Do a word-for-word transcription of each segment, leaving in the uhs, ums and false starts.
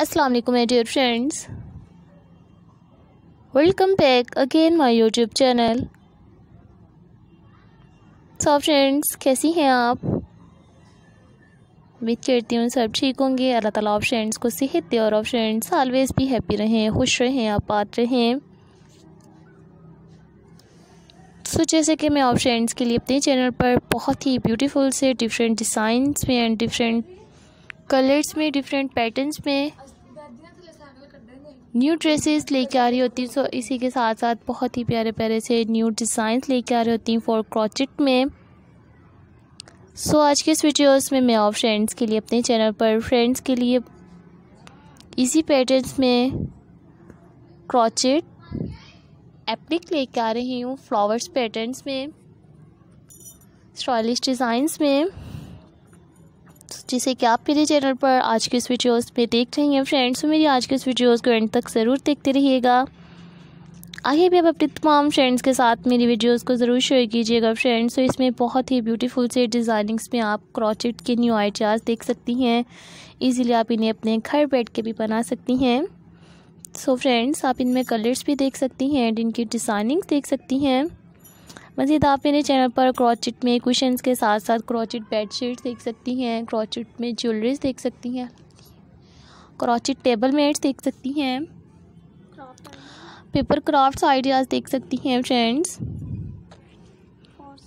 अस्सलाम वालेकुम my dear friends, welcome back again my YouTube channel. So friends, कैसी हैं आप? उम्मीद करती हूँ सब ठीक होंगे। अल्लाह ताला आप फ्रेंड्स को सेहत दे और आप फ्रेंड्स ऑलवेज़ भी हैप्पी रहें, खुश रहें, आबाद रहें। सो जैसे कि मैं आप फ्रेंड्स के लिए अपने चैनल पर बहुत ही ब्यूटीफुल से डिफरेंट डिज़ाइंस में एंड डिफरेंट कलर्स में, डिफरेंट पैटर्न्स में न्यू ड्रेसेस लेके आ रही होती हैं। सो इसी के साथ साथ बहुत ही प्यारे प्यारे से न्यू डिज़ाइंस लेके आ रही होती हैं फॉर क्रॉचेट में। सो आज के इस वीडियोस में मैं आप फ्रेंड्स के लिए अपने चैनल पर फ्रेंड्स के लिए इसी पैटर्न्स में क्रॉचेट एप्लिक लेके आ रही हूँ, फ्लावर्स पैटर्न्स में, स्टाइलिश डिज़ाइंस में, जिसे कि आप मेरे चैनल पर आज के इस वीडियोस में देख रही हैं। फ्रेंड्स, मेरी आज के इस वीडियोस को एंड तक ज़रूर देखते रहिएगा। आइए भी आप अपने तमाम फ्रेंड्स के साथ मेरी वीडियोस को ज़रूर शेयर कीजिएगा फ्रेंड्स। तो इसमें बहुत ही ब्यूटीफुल से डिज़ाइनिंग्स में आप क्रॉचेट के न्यू आइडियाज़ देख सकती हैं। इजीली आप इन्हें अपने घर बैठ के भी बना सकती हैं। सो फ्रेंड्स, आप इनमें कलर्स भी देख सकती हैं एंड इनकी डिज़ाइनिंग्स देख सकती हैं। मज़ीद आप मेरे चैनल पर क्रॉचेट में कुशन्स के साथ साथ क्रॉचेट बेडशीट्स देख सकती हैं, क्रॉचेट में ज्वेलरीज देख सकती हैं, क्रॉचेट टेबल मैट्स देख सकती हैं, पेपर क्राफ्ट्स आइडियाज़ देख सकती हैं फ्रेंड्स।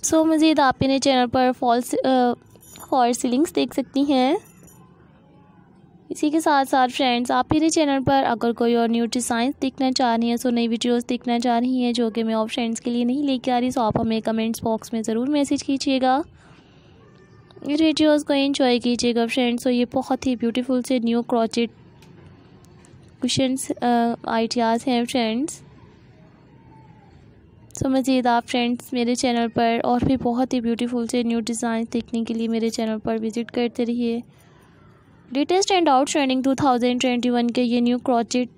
सो मज़ीद आप मेरे चैनल पर फॉल्स फॉल सीलिंग्स देख सकती हैं। इसी के साथ साथ फ्रेंड्स, आप मेरे चैनल पर अगर कोई और न्यू डिज़ाइंस देखना चाह रही हैं, सो नई वीडियोस देखना चाह रही हैं जो कि मैं और फ्रेंड्स के लिए नहीं लेके आ रही, सो आप हमें कमेंट्स बॉक्स में ज़रूर मैसेज कीजिएगा। ये वीडियोस को एंजॉय कीजिएगा फ्रेंड्स। तो ये बहुत ही ब्यूटीफुल से न्यू क्रॉचेट कुशन्स आइडियाज़ हैं फ्रेंड्स। सो मज़ीद आप फ्रेंड्स मेरे चैनल पर और भी बहुत ही ब्यूटीफुल से न्यू डिज़ाइन देखने के लिए मेरे चैनल पर विज़िट करते रहिए। Latest and outstanding two thousand twenty one के ये न्यू क्रॉचेट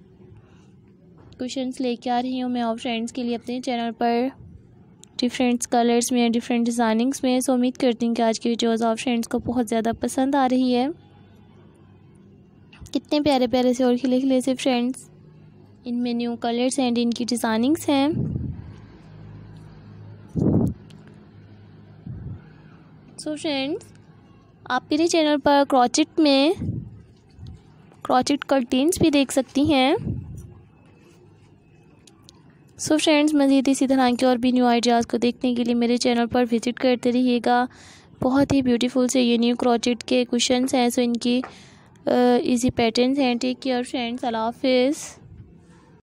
कुशन्स लेके आ रही हूँ मैं और फ्रेंड्स के लिए अपने चैनल पर डिफरेंट कलर्स में, डिफरेंट डिज़ाइनिंग्स में। सो उम्मीद करती हूँ कि आज की वीडियोस आप फ्रेंड्स को बहुत ज़्यादा पसंद आ रही है। कितने प्यारे प्यारे से और खिले खिले से फ्रेंड्स इनमें न्यू कलर्स एंड इनकी डिज़ाइनिंग्स हैं। सो फ्रेंड्स, आप मेरे चैनल पर क्रॉचेट में क्रॉचेट कर्टेन्स भी देख सकती हैं। सो so फ्रेंड्स, मज़ीद इसी तरह के और भी न्यू आइडियाज़ को देखने के लिए मेरे चैनल पर विज़िट करते रहिएगा। बहुत ही ब्यूटीफुल से ये न्यू क्रॉचेट के कुशन्स हैं। सो so इनकी इजी पैटर्न्स हैं। टेक केयर फ्रेंड्स, अल्लाह हाफिज़।